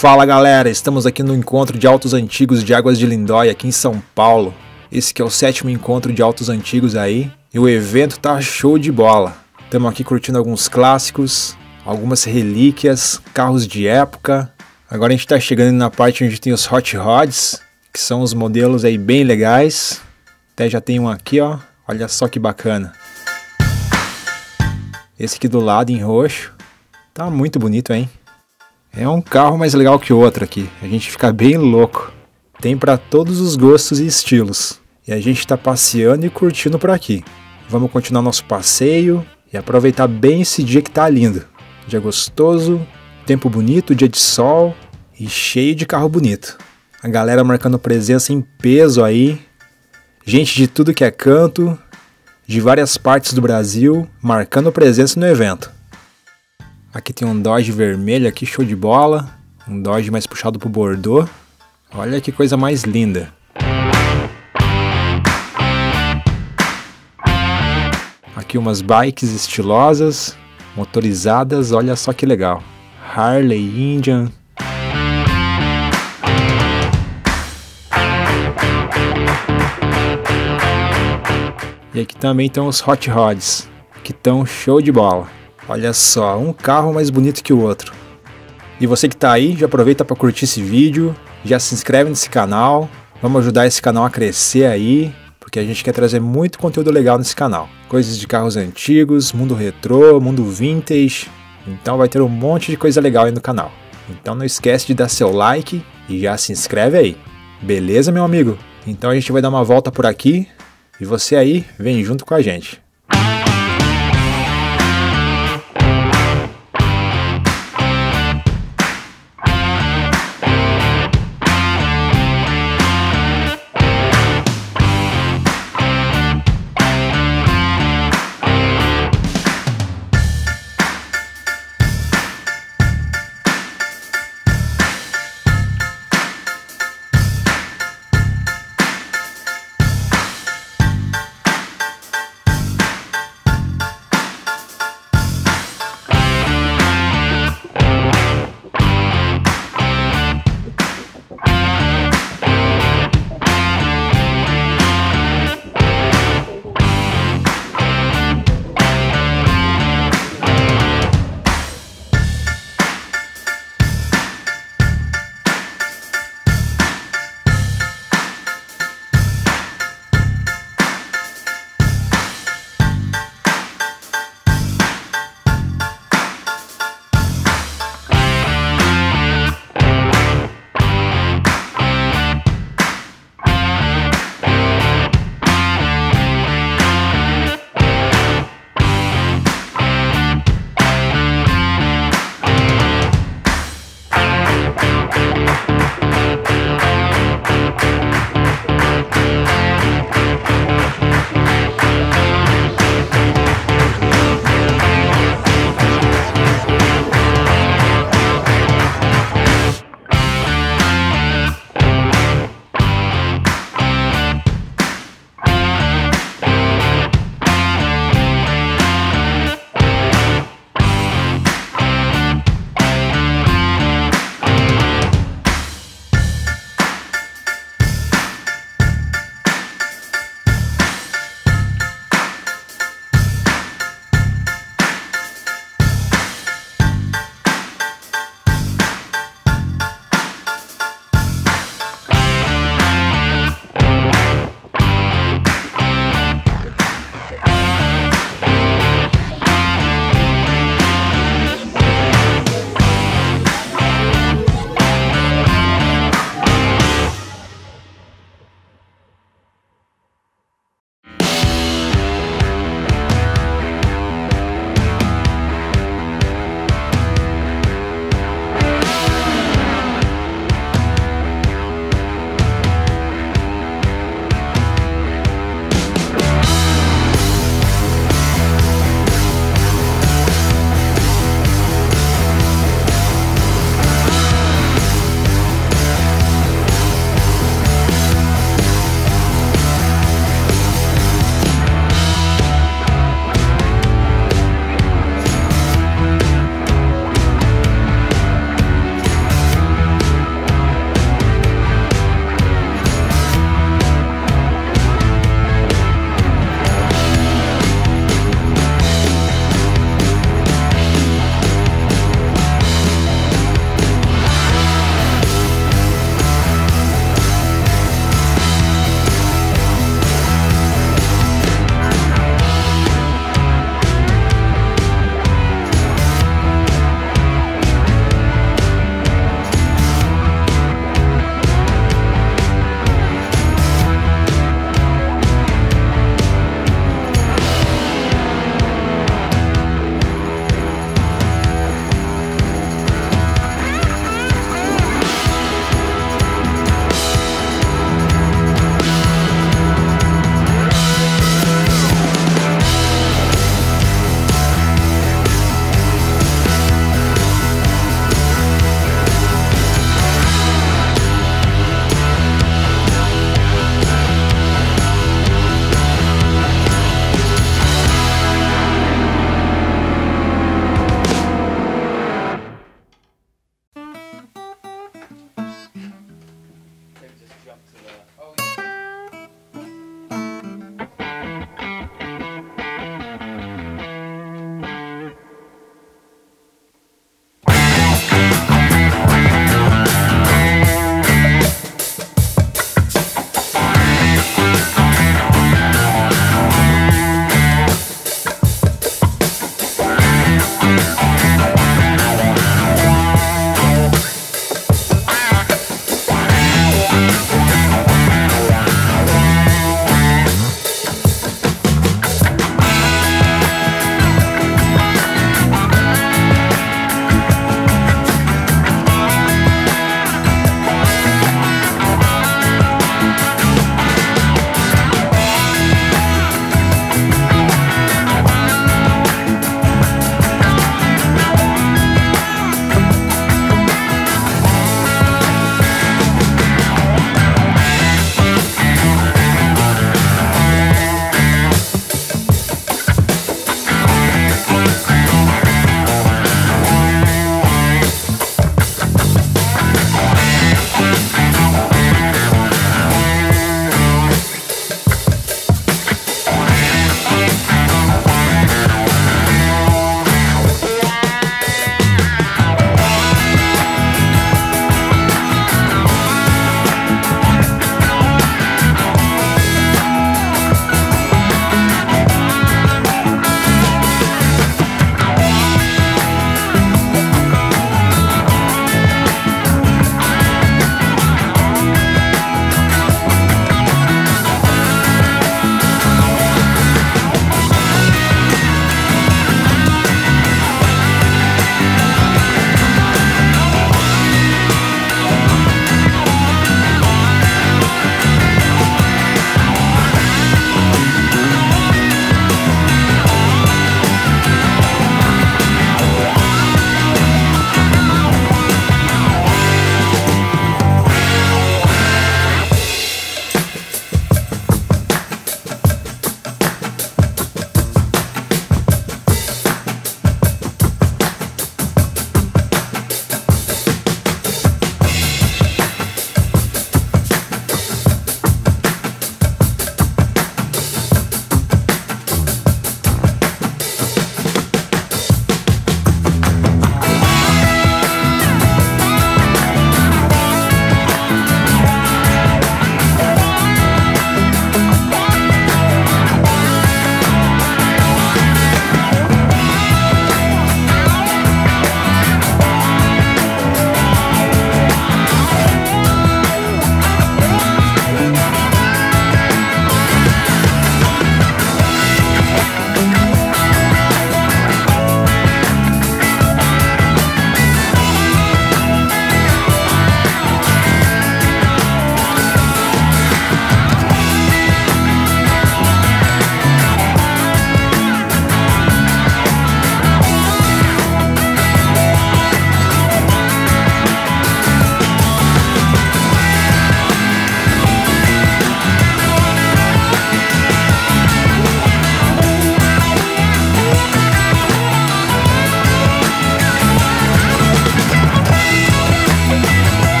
Fala galera, estamos aqui no encontro de autos antigos de Águas de Lindóia aqui em São Paulo. Esse que é o 7º encontro de autos antigos aí, e o evento tá show de bola. Estamos aqui curtindo alguns clássicos, algumas relíquias, carros de época. Agora a gente tá chegando na parte onde tem os Hot Rods, que são os modelos aí bem legais. Até já tem um aqui, ó, olha só que bacana. Esse aqui do lado em roxo, tá muito bonito, hein? É um carro mais legal que o outro aqui, a gente fica bem louco. Tem para todos os gostos e estilos. E a gente tá passeando e curtindo por aqui. Vamos continuar nosso passeio e aproveitar bem esse dia que tá lindo. Dia gostoso, tempo bonito, dia de sol e cheio de carro bonito. A galera marcando presença em peso aí. Gente de tudo que é canto, de várias partes do Brasil, marcando presença no evento. Aqui tem um Dodge vermelho aqui, show de bola. Um Dodge mais puxado pro Bordeaux. Olha que coisa mais linda. Aqui umas bikes estilosas, motorizadas, olha só que legal. Harley, Indian. E aqui também estão os Hot Rods, que estão show de bola. Olha só, um carro mais bonito que o outro. E você que tá aí, já aproveita para curtir esse vídeo, já se inscreve nesse canal, vamos ajudar esse canal a crescer aí, porque a gente quer trazer muito conteúdo legal nesse canal. Coisas de carros antigos, mundo retrô, mundo vintage, então vai ter um monte de coisa legal aí no canal. Então não esquece de dar seu like e já se inscreve aí. Beleza, meu amigo? Então a gente vai dar uma volta por aqui e você aí vem junto com a gente.